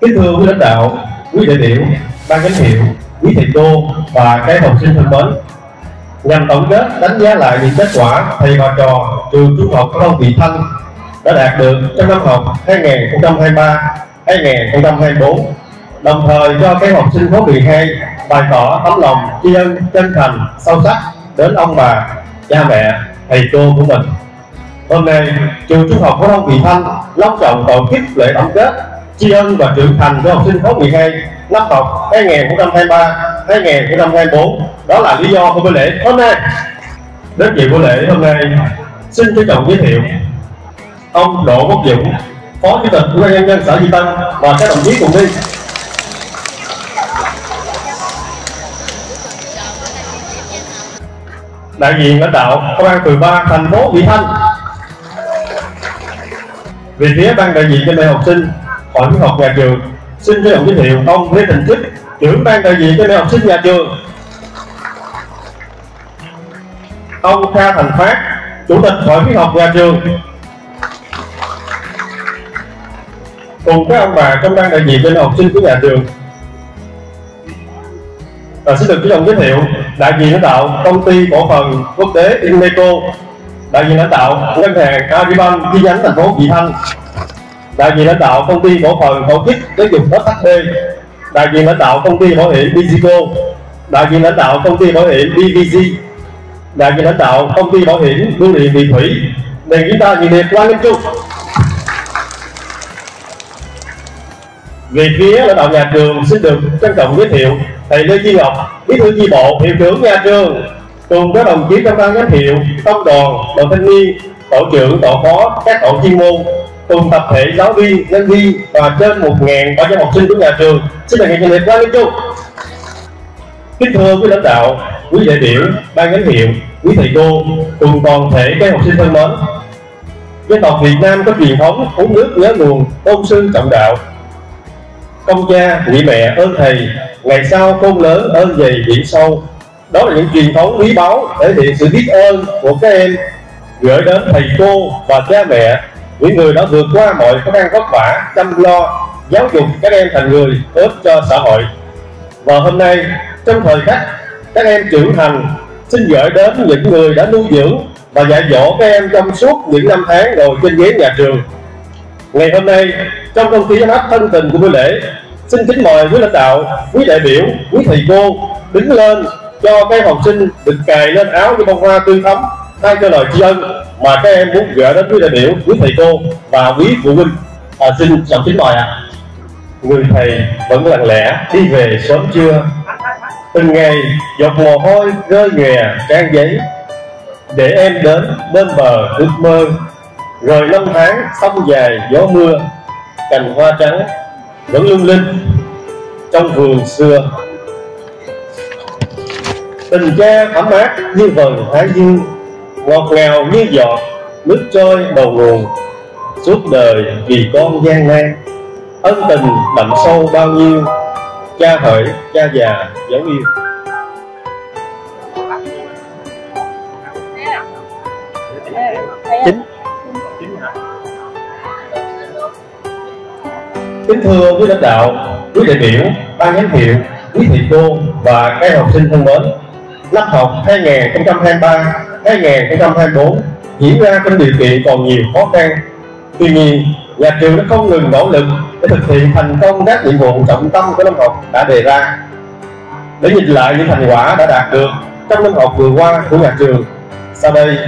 Kính thưa quý lãnh đạo, quý đại biểu, ban giám hiệu, quý thầy cô và các học sinh thân mến, nhằm tổng kết đánh giá lại những kết quả thầy và trò trường Trung học Phổ thông Thị Thanh đã đạt được trong năm học 2023-2024, đồng thời cho các học sinh khối 12 bày tỏ tấm lòng tri ân chân thành sâu sắc đến ông bà, cha mẹ, thầy cô của mình. Hôm nay, trường Trung học Phổ thông Thị Thanh long trọng tổ chức lễ tổng kết tri ân và trưởng thành của học sinh khối 12 năm học 2023-2024. Đó là lý do của buổi lễ hôm nay. Đến dự buổi lễ hôm nay, xin trân trọng giới thiệu ông Đỗ Quốc Dũng, Phó Chủ tịch Ủy ban nhân dân xã Di Tân và các đồng chí cùng đi. Đại diện lãnh đạo Công an phường 3 thành phố Thị Thanh. Về phía ban đại diện cho đại học sinh Hội khuyến học nhà trường, xin trân trọng giới thiệu ông Lê Đình Tích, trưởng ban đại diện cho đại học sinh nhà trường. Ông Hoa Thành Phát, Chủ tịch Hội khuyến học nhà trường, cùng các ông bà trong ban đại diện cho học sinh của nhà trường. Và xin được giới thiệu đại diện lãnh đạo công ty cổ phần quốc tế Ineco, đại diện lãnh đạo ngân hàng Agribank chi nhánh thành phố Thị Thanh, đại diện lãnh đạo công ty cổ phần tổ chức giáo dục SHB, đại diện lãnh đạo công ty bảo hiểm Bisco, đại diện lãnh đạo công ty bảo hiểm BVZ, đại diện lãnh đạo công ty bảo hiểm bưu điện Vị Thủy. Để chúng ta nhiệt liệt hoan nghênh chung. Về phía lãnh đạo nhà trường, xin được trân trọng giới thiệu thầy Lê Chi Ngọc, bí thư chi bộ, hiệu trưởng nhà trường, cùng các đồng chí trong ban giám hiệu, công đoàn, đoàn thanh niên, tổ trưởng, tổ phó, các tổ chuyên môn, cùng tập thể giáo viên, nhân viên và trên 1.300 học sinh của nhà trường. Xin được nhiệt liệt hoan nghênh chung. Kính thưa quý lãnh đạo, quý đại biểu, ban giám hiệu, quý thầy cô, cùng toàn thể các học sinh thân mến, dân tộc Việt Nam có truyền thống uống nước nhớ nguồn, tôn sư trọng đạo. Công cha, nghĩ mẹ ơn thầy, ngày sau con lớn ơn dày biển sâu. Đó là những truyền thống quý báu thể hiện sự biết ơn của các em gửi đến thầy cô và cha mẹ, những người đã vượt qua mọi khó khăn vất vả, chăm lo, giáo dục các em thành người tốt cho xã hội. Và hôm nay, trong thời khắc các em trưởng thành, xin gửi đến những người đã nuôi dưỡng và dạy dỗ các em trong suốt những năm tháng ngồi trên ghế nhà trường. Ngày hôm nay, trong không khí ấm áp thân tình của buổi lễ, xin kính mời quý lãnh đạo, quý đại biểu, quý thầy cô đứng lên cho các học sinh được cài lên áo những bông hoa tươi thắm thay cho lời tri ân mà các em muốn gửi đến quý đại biểu, quý thầy cô và quý phụ huynh. Xin trọng kính mời ạ. Người thầy vẫn lặng lẽ đi về sớm trưa, từng ngày giọt mồ hôi rơi nhòe trang giấy để em đến bên bờ ước mơ. Rồi năm tháng sông dài gió mưa, cành hoa trắng vẫn lung linh trong vườn xưa. Tình cha ấm áp như vầng thái dương, ngọt ngào như giọt nước trôi đầu nguồn. Suốt đời vì con gian nan, ân tình đậm sâu bao nhiêu. Cha hỡi cha già dấu yêu. Kính thưa quý lãnh đạo, quý đại biểu, ban giám hiệu, quý thầy cô và các học sinh thân mến, năm học 2023-2024 diễn ra trong điều kiện còn nhiều khó khăn. Tuy nhiên, nhà trường đã không ngừng nỗ lực để thực hiện thành công các nhiệm vụ trọng tâm của năm học đã đề ra. Để nhìn lại những thành quả đã đạt được trong năm học vừa qua của nhà trường, sau đây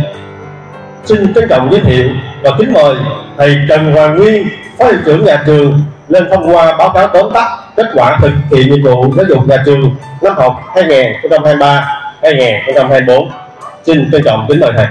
xin trân trọng giới thiệu và kính mời thầy Trần Hoàng Nguyên, Phó hiệu trưởng nhà trường, lên thông qua báo cáo tóm tắt kết quả thực hiện nhiệm vụ giáo dục nhà trường năm học 2023-2024. Xin trân trọng kính mời thầy.